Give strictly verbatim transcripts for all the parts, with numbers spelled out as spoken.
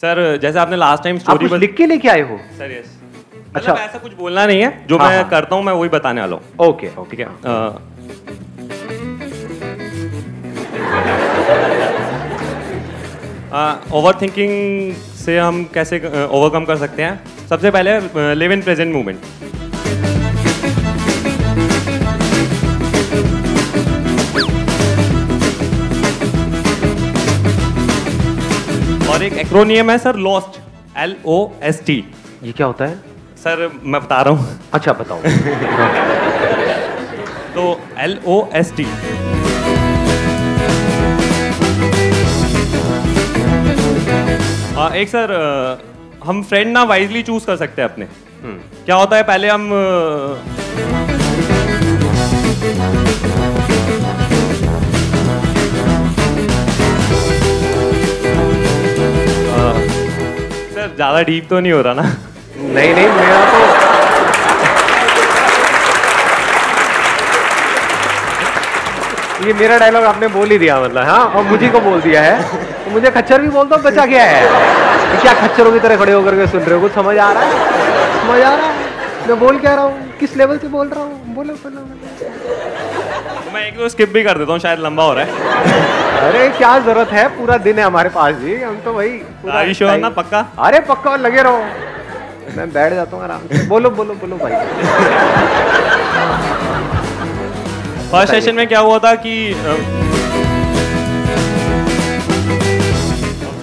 Sir जैसे आपने last time story बस लिख के लेके आए हो सर? यस। अच्छा, ऐसा कुछ बोलना नहीं है, जो हाँ, मैं हाँ, करता हूँ मैं वही बताने वाला हूँ। ओके ओके, ठीक है। ओवर थिंकिंग से हम कैसे ओवरकम uh, कर सकते हैं? सबसे पहले लिव इन प्रेजेंट मूवमेंट। और एक एक्रोनियम है sir, lost, L O S T. ये क्या होता है सर? मैं बता रहा हूँ। अच्छा बताओ। तो एल ओ एस टी, एक सर हम फ्रेंड ना वाइजली चूज कर सकते हैं अपने। क्या होता है, पहले हम सर ज्यादा डीप तो नहीं हो रहा ना? नहीं नहीं, मेरा तो ये मेरा डायलॉग आपने बोल ही दिया मतलब। हाँ, और मुझे को बोल दिया है, तो मुझे खच्चर भी बोलता हूँ, बचा क्या है? क्या खच्चरों की तरह खड़े होकर के सुन रहे हो? कुछ समझ आ रहा है? समझ आ रहा है मैं बोल क्या रहा हूँ, किस लेवल से बोल रहा हूँ? बोलो बोलो। मैं एक दो स्किप भी कर देता हूँ, शायद लंबा हो रहा है। अरे क्या जरूरत है, पूरा दिन है हमारे पास जी। हम तो वही आयुष हो ना, पक्का? अरे पक्का, और लगे रहो। मैं बैठ जाता हूँ आराम से। बोलो बोलो बोलो भाई। फर्स्ट सेशन में क्या हुआ था कि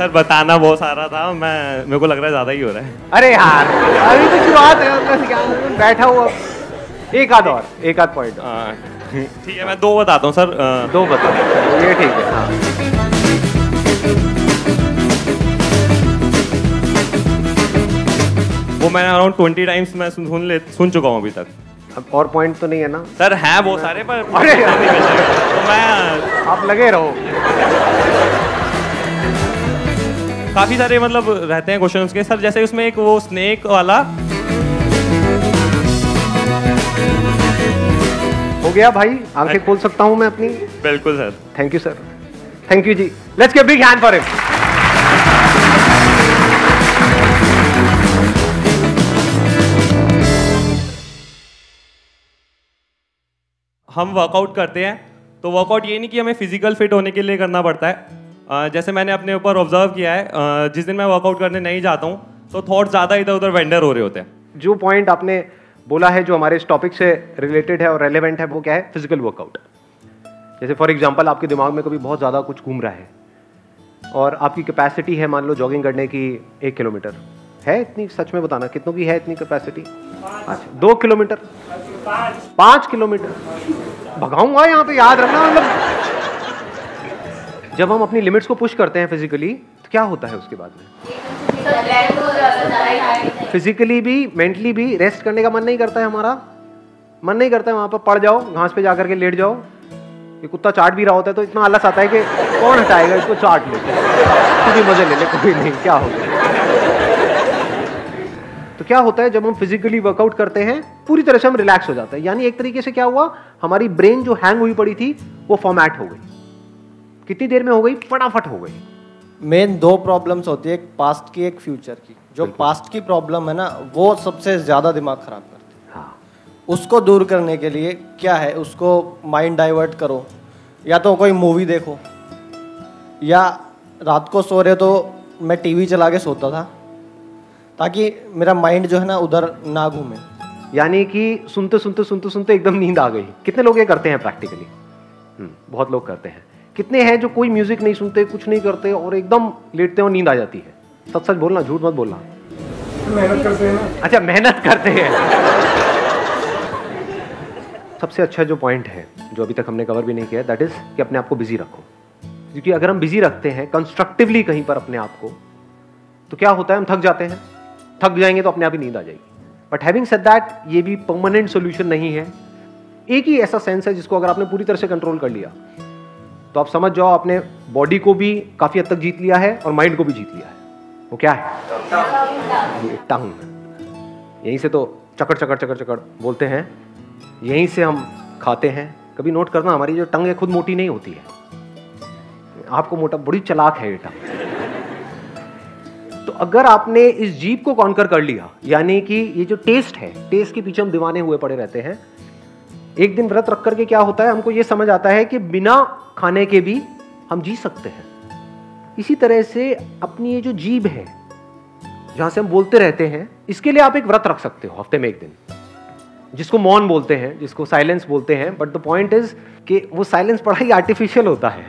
सर बताना बहुत सारा था, मैं मेरे को लग रहा है ज्यादा ही हो रहा है। अरे यार अभी तो शुरुआत है, बैठा हुआ। एक आध और, एक आध पॉइंट ठीक है। मैं दो बताता हूँ सर। आ, दो बता, ये ठीक है। हाँ। वो मैंने अराउंड ट्वेंटी टाइम्स मैं सुन ले सुन चुका हूँ अभी तक। अब और पॉइंट तो नहीं है ना सर? है बहुत सारे पर। अरे तो मैं आप लगे रहो। काफी सारे मतलब रहते हैं क्वेश्चंस के सर, जैसे उसमें एक वो स्नेक वाला हो गया भाई। आंखें खोल सकता हूं मैं अपनी? बिल्कुल sir. Thank you sir, thank you ji. Let's give big hand for him. हम वर्कआउट करते हैं तो वर्कआउट ये नहीं कि हमें फिजिकल फिट होने के लिए करना पड़ता है। जैसे मैंने अपने ऊपर ऑब्जर्व किया है, जिस दिन मैं वर्कआउट करने नहीं जाता हूँ तो थॉट्स ज़्यादा इधर उधर वेंडर हो रहे होते हैं। जो पॉइंट आपने बोला है जो हमारे इस टॉपिक से रिलेटेड है और रेलेवेंट है, वो क्या है? Physical workout. जैसे फॉर एग्जाम्पल आपके दिमाग में कभी बहुत ज़्यादा कुछ घूम रहा है और आपकी कैपेसिटी है मान लो जॉगिंग करने की एक किलोमीटर है। इतनी सच में बताना कितनों की है इतनी कैपेसिटी? अच्छा, दो किलोमीटर, पाँच किलोमीटर भगाऊंगा यहाँ पे, याद रखना। मतलब जब हम अपनी लिमिट्स को पुश करते हैं फिजिकली तो क्या होता है उसके बाद में? फिजिकली भी मेंटली भी रेस्ट करने का मन नहीं करता है हमारा, मन नहीं करता है। वहाँ पर पड़ जाओ, घास पे जाकर के लेट जाओ। ये कुत्ता चाट भी रहा होता है तो इतना आलस आता है कि कौन हटाएगा इसको, चाट ले, किसी मजे ले ले, कोई नहीं, क्या होगा। तो क्या होता है जब हम फिजिकली वर्कआउट करते हैं पूरी तरह से हम रिलैक्स हो जाते हैं। यानी एक तरीके से क्या हुआ, हमारी ब्रेन जो हैंग हुई पड़ी थी वो फॉर्मेट हो गई। कितनी देर में हो गई? फटाफट हो गई। मेन दो प्रॉब्लम्स होती है, एक पास्ट की एक फ्यूचर की। जो पास्ट की प्रॉब्लम है ना वो सबसे ज्यादा दिमाग खराब करती है। हाँ। उसको दूर करने के लिए क्या है, उसको माइंड डाइवर्ट करो। या तो कोई मूवी देखो, या रात को सो रहे तो मैं टीवी चला के सोता था ताकि मेरा माइंड जो है ना उधर ना घूमे। यानी कि सुनते सुनते सुनते सुनते एकदम नींद आ गई। कितने लोग ये करते हैं प्रैक्टिकली? बहुत लोग करते हैं। कितने हैं जो कोई म्यूजिक नहीं सुनते, कुछ नहीं करते और एकदम लेटते हैं और नींद आ जाती है? सच सच बोलना, झूठ मत बोलना। मेहनत करते हैं ना? अच्छा, मेहनत करते हैं। सबसे अच्छा जो पॉइंट है जो अभी तक हमने कवर भी नहीं किया, दैट इज कि अपने आप को बिजी रखो। क्योंकि अगर हम बिजी रखते हैं कंस्ट्रक्टिवली कहीं पर अपने आप को तो क्या होता है, हम थक जाते हैं। थक जाएंगे तो अपने आप ही नींद आ जाएगी। बट हैविंग सेड दैट, ये भी परमानेंट सोल्यूशन नहीं है। एक ही ऐसा सेंस है जिसको अगर आपने पूरी तरह से कंट्रोल कर लिया तो आप समझ जाओ आपने बॉडी को भी काफ़ी हद तक जीत लिया है और माइंड को भी जीत लिया है। वो क्या है? टांग। यहीं से तो चकड़ चकड़ चकड़ चकड़ बोलते हैं, यहीं से हम खाते हैं। कभी नोट करना, हमारी जो टंग है खुद मोटी नहीं होती है। आपको मोटा, बड़ी चालाक है ये टंग। अगर आपने इस जीप को कॉन्कर कर लिया, यानी कि ये जो टेस्ट है, टेस्ट के पीछे हम दीवाने हुए पड़े रहते हैं। एक दिन व्रत रख करके क्या होता है, हमको ये समझ आता है कि बिना खाने के भी हम जी सकते हैं। इसी तरह से अपनी ये जो जीभ है, जहाँ से हम बोलते रहते हैं, इसके लिए आप एक व्रत रख सकते हो हफ्ते में एक दिन, जिसको मौन बोलते हैं, जिसको साइलेंस बोलते हैं। बट द पॉइंट इज कि वो साइलेंस बड़ा ही आर्टिफिशियल होता है।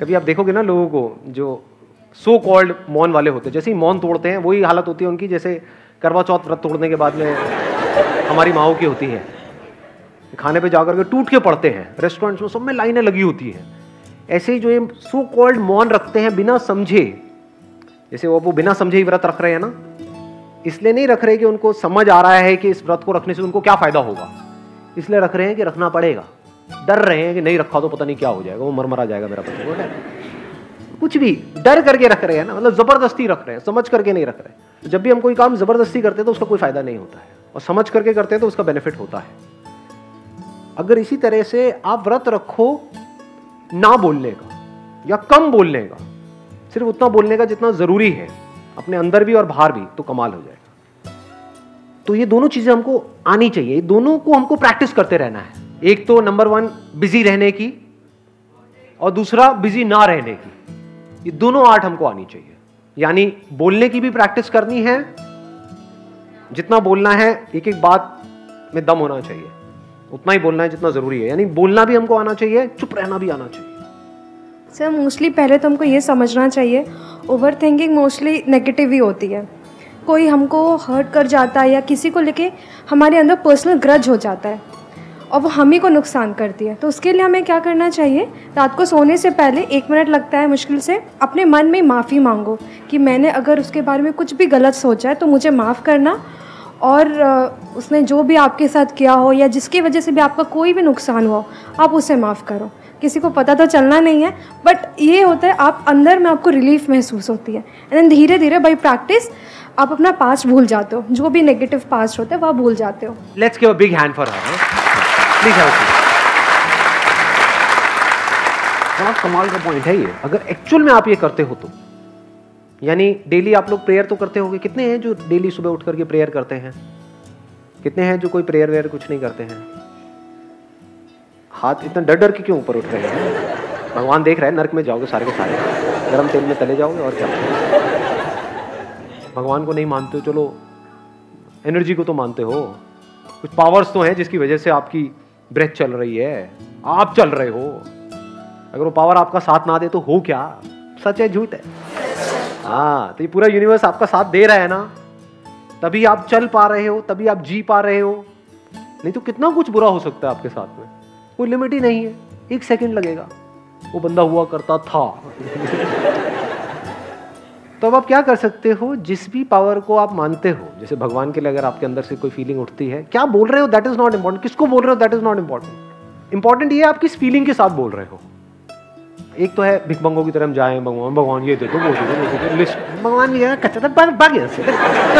कभी आप देखोगे ना लोगों को जो सो कॉल्ड मौन वाले होते हैं, जैसे ही मौन तोड़ते हैं वही हालत होती है उनकी जैसे करवा चौथ व्रत तोड़ने के बाद में हमारी माओं की होती है। खाने पे जाकर के टूट के पड़ते हैं, रेस्टोरेंट्स में सब में लाइनें लगी होती हैं। ऐसे ही जो ये सो कॉल्ड मौन रखते हैं बिना समझे, जैसे वो वो बिना समझे ही व्रत रख रहे हैं ना, इसलिए नहीं रख रहे कि उनको समझ आ रहा है कि इस व्रत को रखने से उनको क्या फ़ायदा होगा, इसलिए रख रहे हैं कि रखना पड़ेगा, डर रहे हैं कि नहीं रखा तो पता नहीं क्या हो जाएगा, वो मरमरा जाएगा मेरा बच्चा, वो कुछ भी डर करके रख रहे हैं ना, मतलब ज़बरदस्ती रख रहे हैं, समझ करके नहीं रख रहे। जब भी हम कोई काम ज़बरदस्ती करते हैं तो उसका कोई फ़ायदा नहीं होता है, और समझ करके करते हैं तो उसका बेनिफिट होता है। अगर इसी तरह से आप व्रत रखो ना बोलने का, या कम बोलने का, सिर्फ उतना बोलने का जितना ज़रूरी है, अपने अंदर भी और बाहर भी, तो कमाल हो जाएगा। तो ये दोनों चीज़ें हमको आनी चाहिए, दोनों को हमको प्रैक्टिस करते रहना है। एक तो नंबर वन बिजी रहने की, और दूसरा बिजी ना रहने की। ये दोनों आर्ट हमको आनी चाहिए, यानी बोलने की भी प्रैक्टिस करनी है, जितना बोलना है एक एक बात में दम होना चाहिए, उतना ही बोलना है जितना ज़रूरी है, यानी बोलना भी हमको आना चाहिए, चुप रहना भी आना चाहिए। सर मोस्टली पहले तो हमको ये समझना चाहिए ओवर थिंकिंग मोस्टली नेगेटिव ही होती है। कोई हमको हर्ट कर जाता है या किसी को लेके हमारे अंदर पर्सनल ग्रज हो जाता है और वो हम ही को नुकसान करती है। तो उसके लिए हमें क्या करना चाहिए, रात को सोने से पहले एक मिनट लगता है मुश्किल से, अपने मन में माफ़ी मांगो कि मैंने अगर उसके बारे में कुछ भी गलत सोचा है तो मुझे माफ़ करना, और उसने जो भी आपके साथ किया हो या जिसकी वजह से भी आपका कोई भी नुकसान हो, आप उसे माफ़ करो। किसी को पता तो चलना नहीं है, बट ये होता है आप अंदर में आपको रिलीफ महसूस होती है, एंड देन धीरे धीरे बाय प्रैक्टिस आप अपना पास्ट भूल जाते हो, जो भी नेगेटिव पास्ट होता है वह भूल जाते हो। Let's give a big hand for her. बड़ा कमाल का पॉइंट है ये, अगर एक्चुअल में आप ये करते हो तो। यानी डेली आप लोग प्रेयर तो करते होंगे, कितने हैं जो डेली सुबह उठ करके प्रेयर करते हैं, कितने हैं जो कोई प्रेयर वेयर कुछ नहीं करते हैं? हाथ इतना डर डर के क्यों ऊपर उठ रहे हैं? भगवान देख रहा है, नरक में जाओगे सारे के सारे, गरम तेल में तले जाओगे, और क्या भगवान को नहीं मानते हो? चलो एनर्जी को तो मानते हो, कुछ पावर्स तो हैं जिसकी वजह से आपकी ब्रेथ चल रही है, आप चल रहे हो। अगर वो पावर आपका साथ ना दे तो हो क्या? सच है झूठ है? हाँ, तो ये पूरा यूनिवर्स आपका साथ दे रहा है ना, तभी आप चल पा रहे हो, तभी आप जी पा रहे हो, नहीं तो कितना कुछ बुरा हो सकता है आपके साथ में, कोई लिमिट ही नहीं है। एक सेकंड लगेगा, वो बंदा हुआ करता था। तो अब आप क्या कर सकते हो, जिस भी पावर को आप मानते हो, जैसे भगवान के लिए अगर आपके अंदर से कोई फीलिंग उठती है, क्या बोल रहे हो दैट इज नॉट इंपॉर्टेंट, किसको बोल रहे हो that is not important, important ये आप किस फीलिंग के साथ बोल रहे हो। एक तो है भिकमंगों की तरह हम जाए, भगवान भगवान ये दे दो, वो दे दो, लिस्ट भगवान ये कच्चा था, बग बग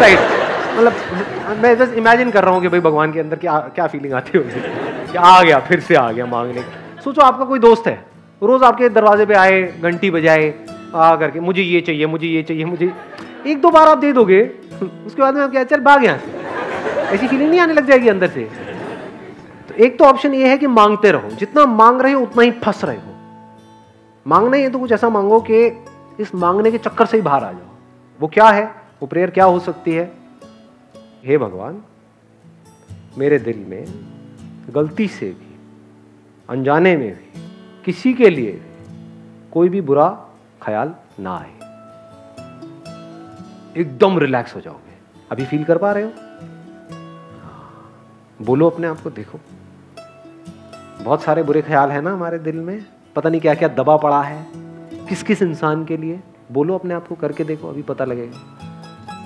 राइट। मतलब मैं बस इमेजिन कर रहा हूँ कि भाई भगवान के अंदर क्या क्या फीलिंग आती होगी, कि आ गया फिर से आ गया मांगने का। सोचो आपका कोई दोस्त है, रोज़ आपके दरवाजे पे आए, घंटी बजाए, आ करके मुझे ये चाहिए मुझे ये चाहिए मुझे, एक दो बार आप दे दोगे, उसके बाद में आप क्या चल भाग यहाँ से, ऐसी फीलिंग नहीं आने लग जाएगी अंदर से। तो एक तो ऑप्शन ये है कि मांगते रहो, जितना मांग रहे हो उतना ही फंस रहे हो। मांगना ही है तो कुछ ऐसा मांगो कि इस मांगने के चक्कर से ही बाहर आ जाओ। वो क्या है, वो प्रेयर क्या हो सकती है, हे भगवान मेरे दिल में गलती से भी, अनजाने में भी, किसी के लिए भी कोई भी बुरा ख्याल ना आए। एकदम रिलैक्स हो जाओगे। अभी फील कर पा रहे हो? बोलो अपने आप को, देखो बहुत सारे बुरे ख्याल हैं ना हमारे दिल में, पता नहीं क्या क्या दबा पड़ा है किस किस इंसान के लिए। बोलो अपने आप को, करके देखो, अभी पता लगेगा।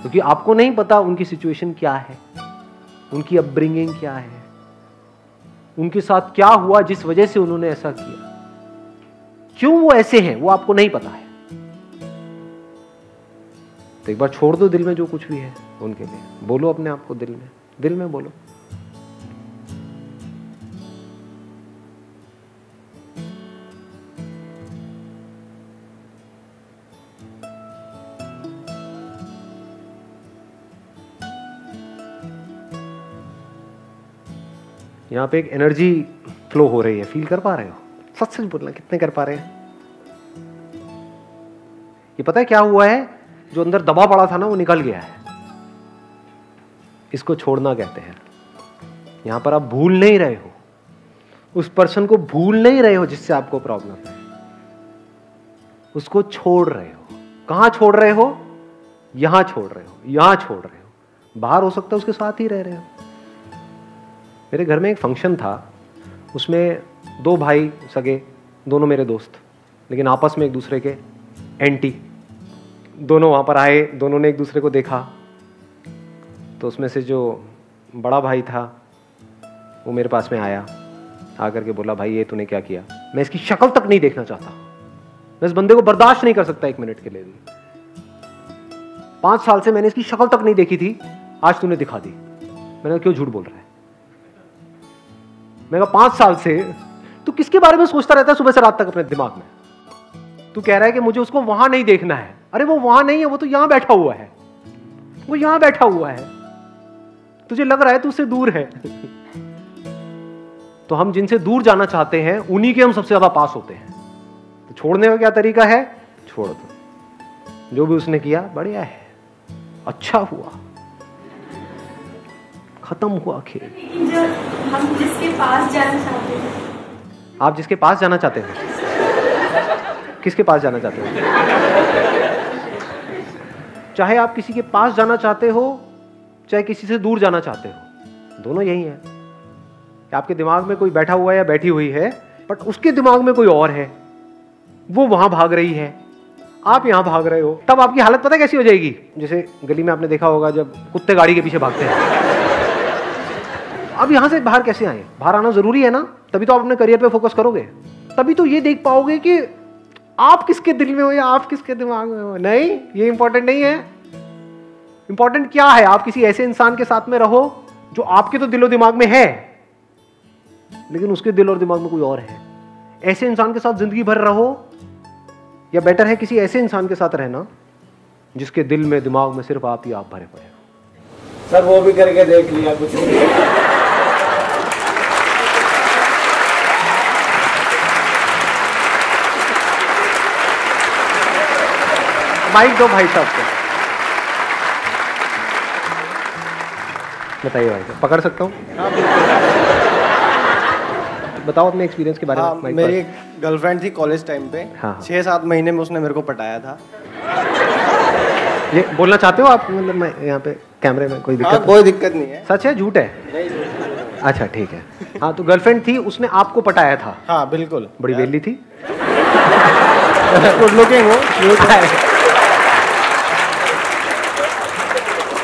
क्योंकि आपको नहीं पता उनकी सिचुएशन क्या है, उनकी अपब्रिंगिंग क्या है, उनके साथ क्या हुआ जिस वजह से उन्होंने ऐसा किया, क्यों वो ऐसे हैं, वो आपको नहीं पता है। तो एक बार छोड़ दो दिल में जो कुछ भी है उनके लिए, बोलो अपने आप को, दिल में दिल में बोलो। यहाँ पे एक एनर्जी फ्लो हो रही है, फील कर पा रहे हो? सच सच बोलना, कितने कर पा रहे हैं? ये पता है क्या हुआ है, जो अंदर दबा पड़ा था ना वो निकल गया है। इसको छोड़ना कहते हैं। यहां पर आप भूल नहीं रहे हो, उस पर्सन को भूल नहीं रहे हो जिससे आपको प्रॉब्लम है, उसको छोड़ रहे हो। कहां छोड़ रहे हो? यहां छोड़ रहे हो, यहां छोड़ रहे हो। बाहर हो सकता है उसके साथ ही रह रहे हो। मेरे घर में एक फंक्शन था, उसमें दो भाई सगे, दोनों मेरे दोस्त, लेकिन आपस में एक दूसरे के एंटी। दोनों वहाँ पर आए, दोनों ने एक दूसरे को देखा। तो उसमें से जो बड़ा भाई था वो मेरे पास में आया, आकर के बोला, भाई ये तूने क्या किया? मैं इसकी शक्ल तक नहीं देखना चाहता, मैं इस बंदे को बर्दाश्त नहीं कर सकता एक मिनट के लिए भी। पाँच साल से मैंने इसकी शक्ल तक नहीं देखी थी, आज तूने दिखा दी। मैंने कहा क्यों झूठ बोल रहा है? मैंने कहा पाँच साल से तू किसके बारे में सोचता रहता है सुबह से रात तक अपने दिमाग में? तू कह रहा है कि मुझे उसको वहां नहीं देखना है। अरे वो वहां नहीं है, वो तो यहां बैठा हुआ है, वो यहां बैठा हुआ है। तुझे लग रहा है तू उससे दूर है। तो हम जिनसे दूर जाना चाहते हैं उन्हीं के हम सबसे ज्यादा पास होते हैं। तो छोड़ने का क्या तरीका है? छोड़ दो। जो भी उसने किया बढ़िया है, अच्छा हुआ, खत्म हुआ खेल। हम जिसके पास जाना चाहते हैं, आप जिसके पास जाना चाहते हैं, किसके पास जाना चाहते हो? चाहे आप किसी के पास जाना चाहते हो, चाहे किसी से दूर जाना चाहते हो, दोनों यही है। आपके दिमाग में कोई बैठा हुआ है या बैठी हुई है, बट उसके दिमाग में कोई और है, वो वहां भाग रही है, आप यहां भाग रहे हो। तब आपकी हालत पता कैसी हो जाएगी? जैसे गली में आपने देखा होगा जब कुत्ते गाड़ी के पीछे भागते हैं। अब यहां से बाहर कैसे आए? बाहर आना जरूरी है ना, तभी तो आप अपने करियर पर फोकस करोगे, तभी तो ये देख पाओगे कि आप किसके दिल में हो या आप किसके दिमाग में हो। नहीं, ये इंपॉर्टेंट नहीं है। इंपॉर्टेंट क्या है? आप किसी ऐसे इंसान के साथ में रहो जो आपके तो दिल और दिमाग में है, लेकिन उसके दिल और दिमाग में कोई और है। ऐसे इंसान के साथ जिंदगी भर रहो, या बेटर है किसी ऐसे इंसान के साथ रहना जिसके दिल में दिमाग में सिर्फ आप ही आप भरे पड़े हो। सर वो भी करके देख लिया, कुछ नहीं। माइक दो भाई साहब को। बताइए भाई साहब, पकड़ सकता हूँ? बताओ अपने एक्सपीरियंस के बारे में। हाँ, मेरी एक गर्लफ्रेंड थी कॉलेज टाइम पे। हाँ, छः सात महीने में उसने मेरे को पटाया था। ये बोलना चाहते हो आप? मतलब मैं यहाँ पे कैमरे में कोई दिक्कत? हाँ, कोई दिक्कत नहीं है। सच है, झूठ है? अच्छा ठीक है। हाँ, तो गर्लफ्रेंड थी, उसने आपको पटाया था? हाँ बिल्कुल। बड़ी बेली थी? गुड लुकिंग हो।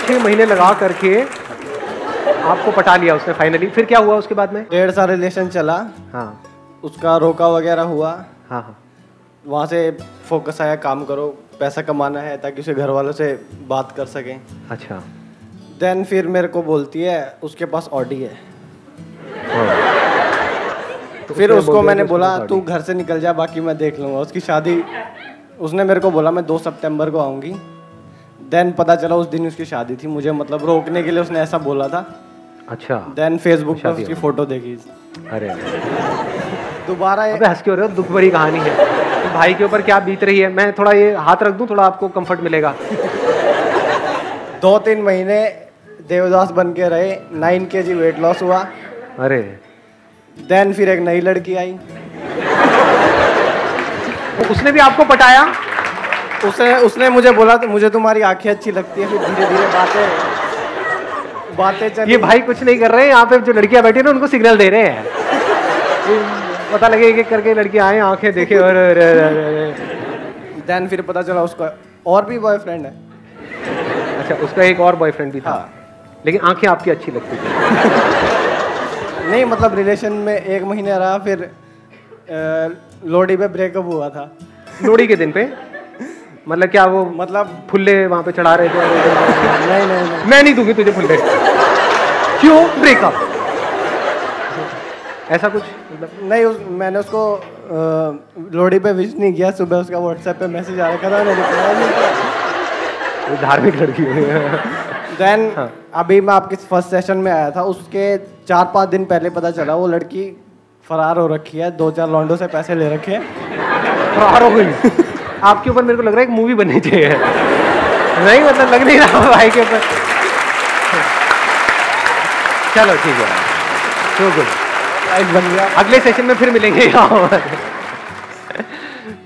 छह महीने लगा करके आपको पटा लिया उसने फाइनली। फिर क्या हुआ उसके बाद में? डेढ़ साल रिलेशन चला। हाँ, उसका रोका वगैरह हुआ। हाँ हाँ, वहाँ से फोकस आया, काम करो, पैसा कमाना है ताकि उसे घर वालों से बात कर सकें। अच्छा। देन फिर मेरे को बोलती है उसके पास ऑडी है। तो फिर उसको मैंने बोला तू घर से निकल जा, बाकी मैं देख लूँगा। उसकी शादी, उसने मेरे को बोला मैं दो सितंबर को आऊँगी। देन पता चला उस दिन उसकी शादी थी। मुझे मतलब रोकने के लिए उसने ऐसा बोला था। अच्छा। देन फेसबुक पर उसकी फोटो देखी। अरे दोबारा ये हंस के हो रहे हो, दुख भरी कहानी है। तो भाई के ऊपर क्या बीत रही है? मैं थोड़ा ये हाथ रख दूं, थोड़ा आपको कंफर्ट मिलेगा। दो तीन महीने देवदास बन के रहे, नाइन के जी वेट लॉस हुआ। अरे देन फिर एक नई लड़की आई। तो उसने भी आपको पटाया? उसने उसने मुझे बोला तो मुझे तुम्हारी आंखें अच्छी लगती है। फिर धीरे धीरे बातें बातें चली। ये भाई कुछ नहीं कर रहे हैं, यहाँ पे जो लड़कियाँ बैठी हैं ना उनको सिग्नल दे रहे हैं। पता लगे एक एक करके लड़कियाँ आए, आंखें देखे। और देन फिर पता चला उसका और भी बॉयफ्रेंड है। अच्छा, उसका एक और बॉयफ्रेंड भी था। हाँ। लेकिन आँखें आपकी अच्छी लगती थी? नहीं, मतलब रिलेशन में एक महीने रहा, फिर लोहड़ी पे ब्रेकअप हुआ था। लोहड़ी के दिन पे? मतलब क्या वो मतलब फुल्ले वहां पे चढ़ा रहे थे? नहीं नहीं नहीं, मैं नहीं दूंगी तुझे फुल्ले। क्यों ब्रेकअप? ऐसा कुछ मतलब नहीं। उस, मैंने उसको लोहड़ी पे विश नहीं किया। सुबह उसका व्हाट्सएप पे मैसेज आ रखा था, धार्मिक लड़की है। देन हाँ. अभी मैं आपके फर्स्ट सेशन में आया था, उसके चार पाँच दिन पहले पता चला वो लड़की फरार हो रखी है, दो चार लौंडों से पैसे ले रखे हैं, फरार हो गई। आपके ऊपर मेरे को लग रहा है एक मूवी बननी चाहिए। नहीं मतलब लग नहीं रहा भाई के ऊपर। चलो ठीक है, सो गुड, बन गया। अगले सेशन में फिर मिलेंगे।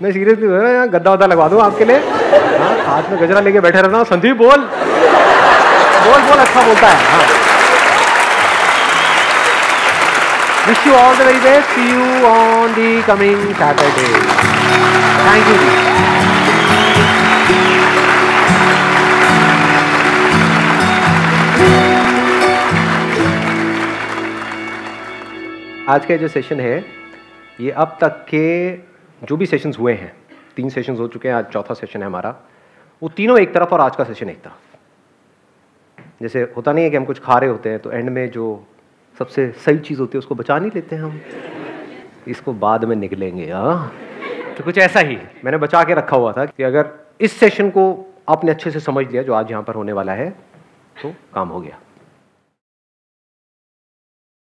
मैं सीरियसली बोल रहा हूँ, यहाँ गद्दा वद्दा लगवा दूँ आपके लिए। हाँ, हाथ में गजरा लेके बैठे रहना। संदीप बोल बोल बोल, अच्छा बोलता है। हाँ, wish you all the very best. See you on the coming Saturday. Thank you. आज का जो सेशन है, ये अब तक के जो भी सेशंस हुए हैं, तीन सेशंस हो चुके हैं, आज चौथा सेशन है हमारा, वो तीनों एक तरफ और आज का सेशन एक तरफ। जैसे होता नहीं है कि हम कुछ खा रहे होते हैं तो एंड में जो सबसे सही चीज़ होती है उसको बचा नहीं लेते हैं हम, इसको बाद में निकलेंगे। हाँ, तो कुछ ऐसा ही मैंने बचा के रखा हुआ था कि अगर इस सेशन को आपने अच्छे से समझ लिया, जो आज यहाँ पर होने वाला है, तो काम हो गया।